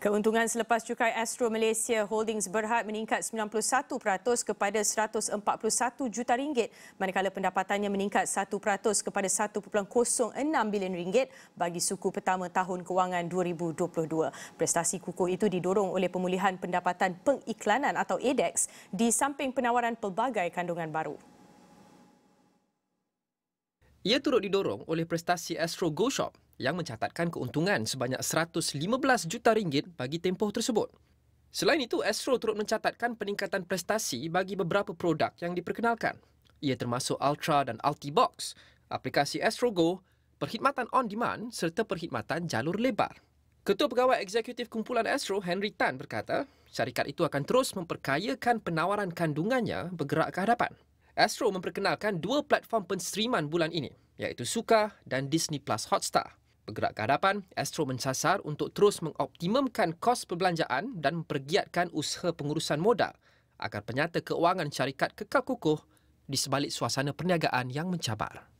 Keuntungan selepas cukai Astro Malaysia Holdings Berhad meningkat 91% kepada RM141 juta, manakala pendapatannya meningkat 1% kepada RM1.06 bilion bagi suku pertama tahun kewangan 2022. Prestasi kukuh itu didorong oleh pemulihan pendapatan pengiklanan atau ADEX di samping penawaran pelbagai kandungan baru. Ia turut didorong oleh prestasi Astro Go Shop yang mencatatkan keuntungan sebanyak RM115 juta bagi tempoh tersebut. Selain itu, Astro turut mencatatkan peningkatan prestasi bagi beberapa produk yang diperkenalkan. Ia termasuk Ultra dan Ultibox, aplikasi Astro Go, perkhidmatan on-demand serta perkhidmatan jalur lebar. Ketua Pegawai Eksekutif Kumpulan Astro, Henry Tan, berkata syarikat itu akan terus memperkayakan penawaran kandungannya bergerak ke hadapan. Astro memperkenalkan dua platform penstriman bulan ini, iaitu Suka dan Disney Plus Hotstar. Bergerak ke hadapan, Astro mencasar untuk terus mengoptimumkan kos perbelanjaan dan mempergiatkan usaha pengurusan modal agar penyata keuangan syarikat kekal kukuh di sebalik suasana perniagaan yang mencabar.